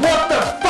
What the?